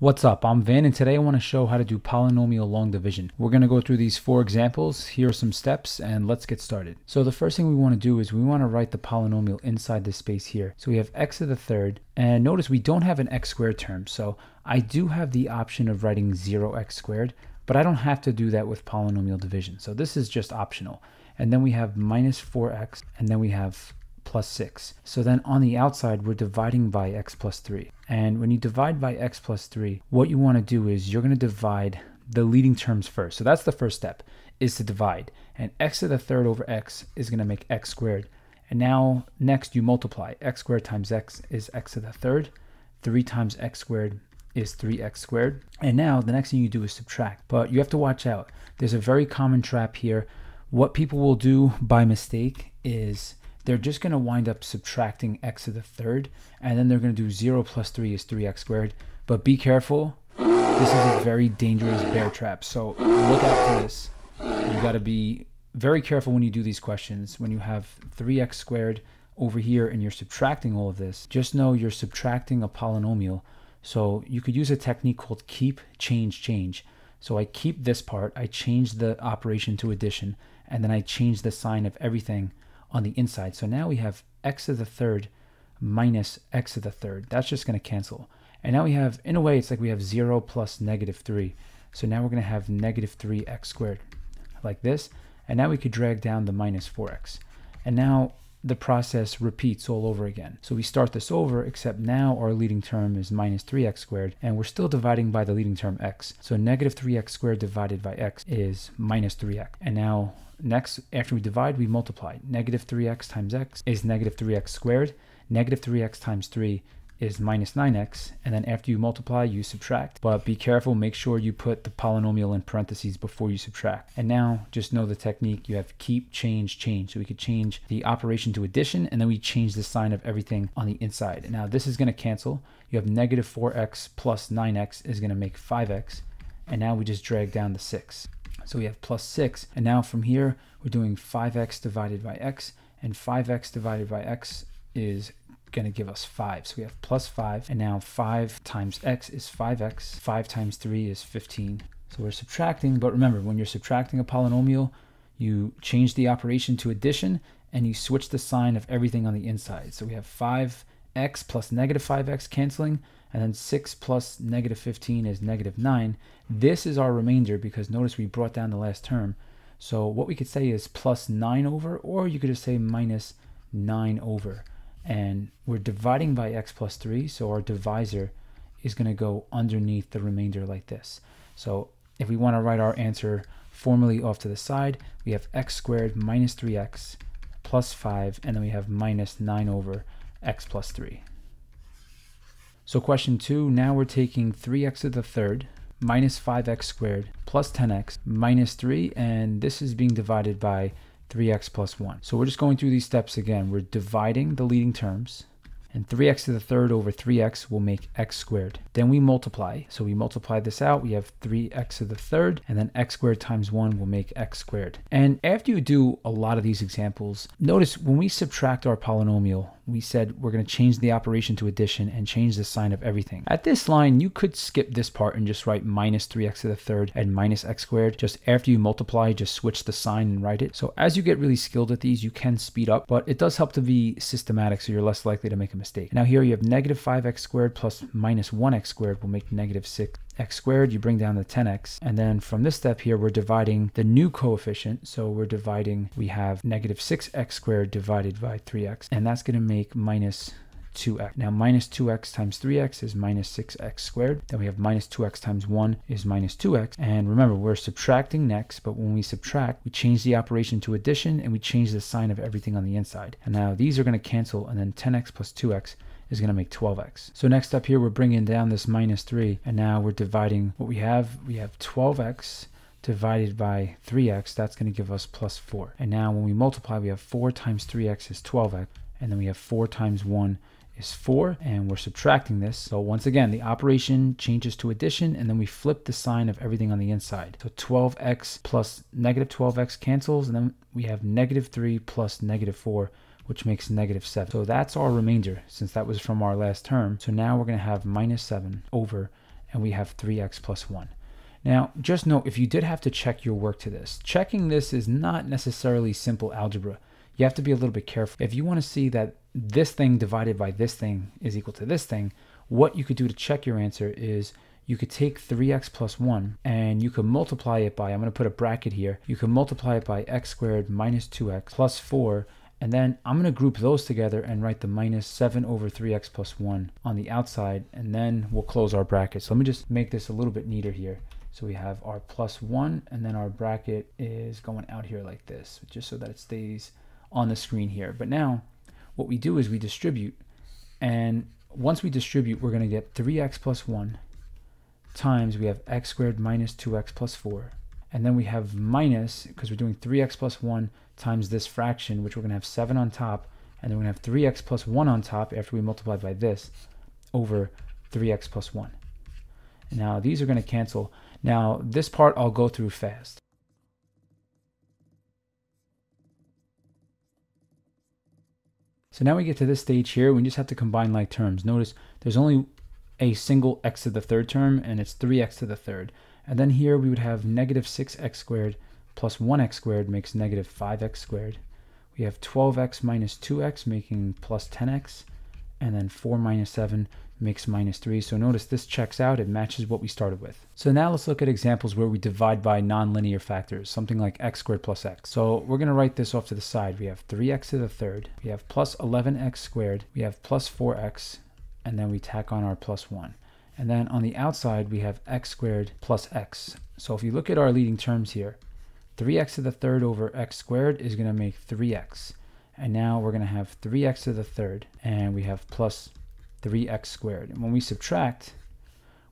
What's up, I'm Van, and today I want to show how to do polynomial long division. We're going to go through these four examples. Here are some steps, and let's get started. So the first thing we want to do is we want to write the polynomial inside this space here. So we have x to the third, and notice we don't have an x squared term. So I do have the option of writing 0x squared, but I don't have to do that with polynomial division. So this is just optional. And then we have minus 4x, and then we have plus 6. So then on the outside, we're dividing by x plus 3. And when you divide by x plus 3, what you want to do is you're going to divide the leading terms first. So that's the first step, is to divide. And x to the third over x is going to make x squared. And now next you multiply. X squared times x is x to the third. 3 times x squared is 3x squared. And now the next thing you do is subtract. But you have to watch out. There's a very common trap here. What people will do by mistake is they're just going to wind up subtracting x to the third, and then they're going to do 0 plus 3 is 3x squared. But be careful. This is a very dangerous bear trap. So look out for this. You got to be very careful when you do these questions. When you have 3x squared over here and you're subtracting all of this, just know you're subtracting a polynomial. So you could use a technique called keep, change, change. So I keep this part, I change the operation to addition, and then I change the sign of everything on the inside. So now we have x to the third minus x to the third. That's just going to cancel. And now we have, in a way, it's like we have 0 plus negative 3. So now we're going to have negative 3x squared like this. And now we could drag down the minus 4x. And now the process repeats all over again. So we start this over, except now our leading term is minus 3x squared, and we're still dividing by the leading term x. So negative 3x squared divided by x is minus 3x. And now next, after we divide, we multiply. Negative 3x times x is negative 3x squared. Negative 3x times 3 is minus 9x. And then after you multiply, you subtract. But be careful, make sure you put the polynomial in parentheses before you subtract. And now just know the technique. You have keep, change, change. So we could change the operation to addition, and then we change the sign of everything on the inside. And now this is going to cancel. You have negative 4x plus 9x is going to make 5x. And now we just drag down the 6. So we have plus 6, and now from here we're doing 5x divided by x, and 5x divided by x is going to give us 5. So we have plus 5, and now 5 times x is 5x, 5 times 3 is 15. So we're subtracting, but remember, when you're subtracting a polynomial, you change the operation to addition, and you switch the sign of everything on the inside. So we have 5x plus negative 5x canceling, and then 6 plus negative 15 is negative 9. This is our remainder because notice we brought down the last term. So what we could say is plus 9 over, or you could just say minus 9 over. And we're dividing by x plus 3, so our divisor is going to go underneath the remainder like this. So if we want to write our answer formally off to the side, we have x squared minus 3x plus 5, and then we have minus 9 over x plus 3. So question 2, now we're taking 3x to the third minus 5x squared plus 10x minus 3, and this is being divided by 3x plus 1. So we're just going through these steps again. We're dividing the leading terms, and 3x to the third over 3x will make x squared. Then we multiply. So we multiply this out. We have 3x to the third, and then x squared times 1 will make x squared. And after you do a lot of these examples, notice when we subtract our polynomial, we said we're going to change the operation to addition and change the sign of everything. At this line, you could skip this part and just write minus 3x to the third and minus x squared. Just after you multiply, just switch the sign and write it. So as you get really skilled at these, you can speed up, but it does help to be systematic so you're less likely to make a mistake. Now here you have negative 5x squared plus minus 1x squared will make negative 6x squared. You bring down the 10x. And then from this step here, we're dividing the new coefficient. So we're dividing, we have negative 6x squared divided by 3x, and that's going to make minus 2x. Now minus 2x times 3x is minus 6x squared. Then we have minus 2x times 1 is minus 2x. And remember, we're subtracting next, but when we subtract, we change the operation to addition and we change the sign of everything on the inside. And now these are going to cancel, and then 10x plus 2x is going to make 12x. So next up here, we're bringing down this minus 3, and now we're dividing what we have. We have 12x divided by 3x. That's going to give us plus 4. And now when we multiply, we have 4 times 3x is 12x. And then we have 4 times 1 is 4, and we're subtracting this. So once again, the operation changes to addition, and then we flip the sign of everything on the inside. So 12x plus negative 12x cancels, and then we have negative 3 plus negative 4, which makes negative 7. So that's our remainder, since that was from our last term. So now we're going to have minus 7 over and we have 3x plus 1. Now, just note, if you did have to check your work to this, checking this is not necessarily simple algebra. You have to be a little bit careful. If you want to see that this thing divided by this thing is equal to this thing, what you could do to check your answer is you could take 3x plus 1 and you could multiply it by, I'm going to put a bracket here, you can multiply it by x squared minus 2x plus 4, and then I'm going to group those together and write the minus 7 over 3x plus 1 on the outside, and then we'll close our bracket. So let me just make this a little bit neater here. So we have our plus 1, and then our bracket is going out here like this, just so that it stays on the screen here. But now what we do is we distribute, and once we distribute, we're going to get 3x plus 1 times we have x squared minus 2x plus 4. And then we have minus, because we're doing 3x plus 1 times this fraction, which we're going to have 7 on top, and then we're going to have 3x plus 1 on top after we multiply by this over 3x plus 1. Now these are going to cancel. Now this part I'll go through fast. So now we get to this stage here, we just have to combine like terms. Notice there's only a single x to the third term, and it's 3x to the third. And then here we would have negative 6x squared plus 1x squared makes negative 5x squared. We have 12x minus 2x making plus 10x, and then 4 minus 7 makes minus 3. So notice this checks out, it matches what we started with. So now let's look at examples where we divide by nonlinear factors, something like x squared plus x. So we're going to write this off to the side. We have 3x to the third, we have plus 11x squared, we have plus 4x, and then we tack on our plus 1. And then on the outside, we have x squared plus x. So if you look at our leading terms here, 3x to the third over x squared is going to make 3x. And now we're going to have 3x to the third, and we have plus 3x squared. And when we subtract,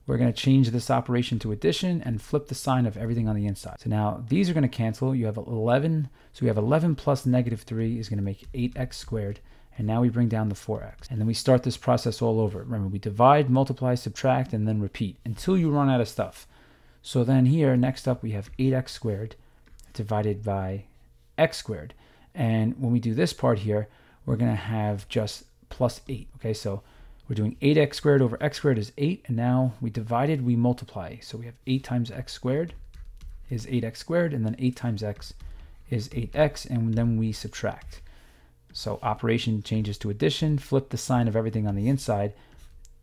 we're going to change this operation to addition and flip the sign of everything on the inside. So now these are going to cancel. You have 11. So we have 11 plus negative 3 is going to make 8x squared. And now we bring down the 4x. And then we start this process all over. Remember, we divide, multiply, subtract, and then repeat until you run out of stuff. So then here, next up, we have 8x squared divided by x squared. And when we do this part here, we're going to have just plus 8. Okay, so we're doing 8x squared over x squared is 8, and now we divided, we multiply. So we have 8 times x squared is 8x squared, and then 8 times x is 8x, and then we subtract. So operation changes to addition, flip the sign of everything on the inside.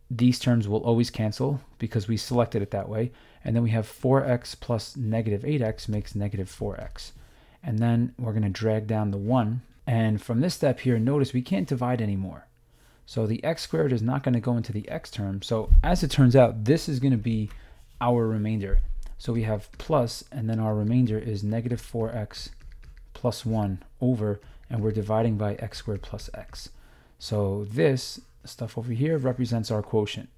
These terms will always cancel because we selected it that way. And then we have 4x plus negative 8x makes negative 4x. And then we're going to drag down the 1. And from this step here, notice we can't divide anymore. So the x squared is not going to go into the x term. So as it turns out, this is going to be our remainder. So we have plus, and then our remainder is negative 4x plus 1 over, and we're dividing by x squared plus x. So this stuff over here represents our quotient.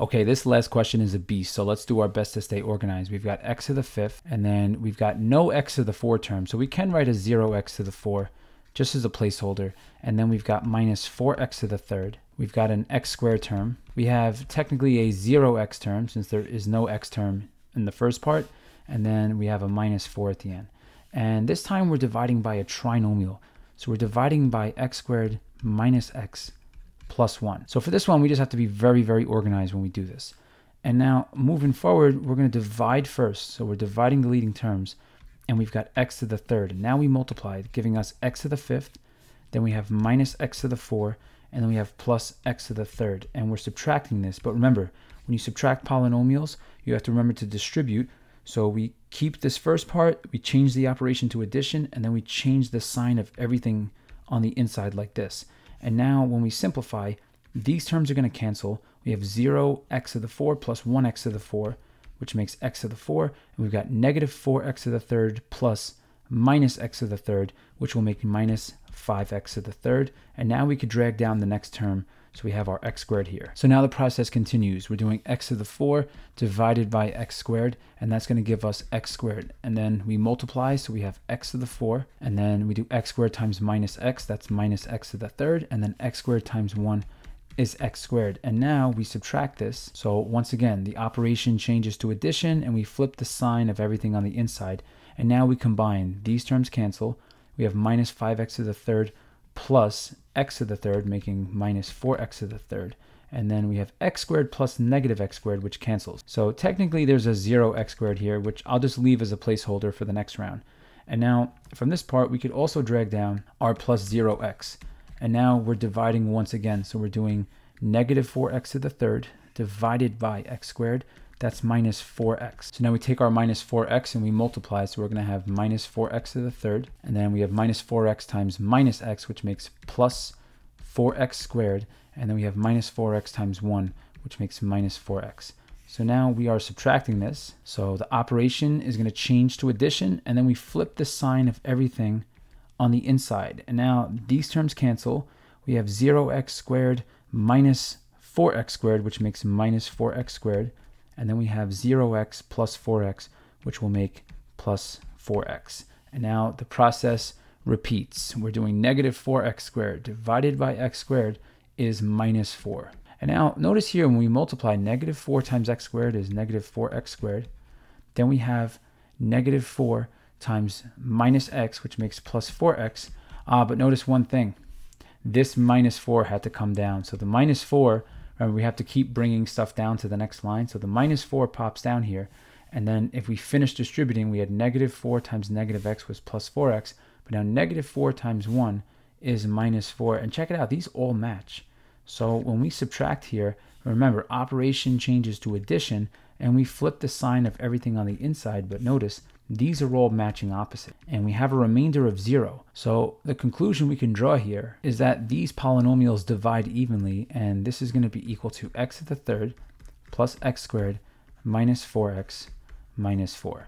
Okay, this last question is a beast, so let's do our best to stay organized. We've got x to the fifth, and then we've got no x to the 4 term. So we can write a 0x to the 4. Just as a placeholder, and then we've got minus 4x to the third. We've got an x squared term. We have technically a 0x term since there is no x term in the first part, and then we have a minus 4 at the end. And this time we're dividing by a trinomial. So we're dividing by x squared minus x plus 1. So for this one, we just have to be very, very organized when we do this. And now moving forward, we're going to divide first. So we're dividing the leading terms, and we've got x to the third, and now we multiply, giving us x to the fifth, then we have minus x to the 4, and then we have plus x to the third, and we're subtracting this. But remember, when you subtract polynomials, you have to remember to distribute. So we keep this first part, we change the operation to addition, and then we change the sign of everything on the inside like this. And now when we simplify, these terms are going to cancel. We have 0x to the 4 plus 1x to the 4, which makes x to the 4, and we've got negative 4x to the third plus minus x to the third, which will make minus 5x to the third. And now we could drag down the next term, so we have our x squared here. So now the process continues. We're doing x to the 4 divided by x squared, and that's going to give us x squared. And then we multiply, so we have x to the 4, and then we do x squared times minus x, that's minus x to the third, and then x squared times 1 is x squared. And now we subtract this. So once again, the operation changes to addition, and we flip the sign of everything on the inside. And now we combine. These terms cancel. We have minus 5x to the third plus x to the third, making minus 4x to the third. And then we have x squared plus negative x squared, which cancels. So technically there's a 0x squared here, which I'll just leave as a placeholder for the next round. And now from this part, we could also drag down our plus 0x. And now we're dividing once again. So we're doing negative 4x to the third divided by x squared. That's minus 4x. So now we take our minus 4x and we multiply. So we're going to have minus 4x to the third. And then we have minus 4x times minus x, which makes plus 4x squared. And then we have minus 4x times 1, which makes minus 4x. So now we are subtracting this. So the operation is going to change to addition. And then we flip the sign of everything on the inside. And now these terms cancel. We have 0x squared minus 4x squared, which makes minus 4x squared. And then we have 0x plus 4x, which will make plus 4x. And now the process repeats. We're doing negative 4x squared divided by x squared is minus 4. And now notice here when we multiply, negative 4 times x squared is negative 4x squared. Then we have negative 4 times minus x, which makes plus 4x. But notice one thing. This minus 4 had to come down. So the minus 4, remember, we have to keep bringing stuff down to the next line. So the minus 4 pops down here. And then if we finish distributing, we had negative 4 times negative x was plus 4x. But now negative 4 times 1 is minus 4. And check it out. These all match. So when we subtract here, remember, operation changes to addition. And we flip the sign of everything on the inside. But notice, these are all matching opposite. And we have a remainder of 0. So the conclusion we can draw here is that these polynomials divide evenly. And this is going to be equal to x to the third plus x squared minus 4x minus 4.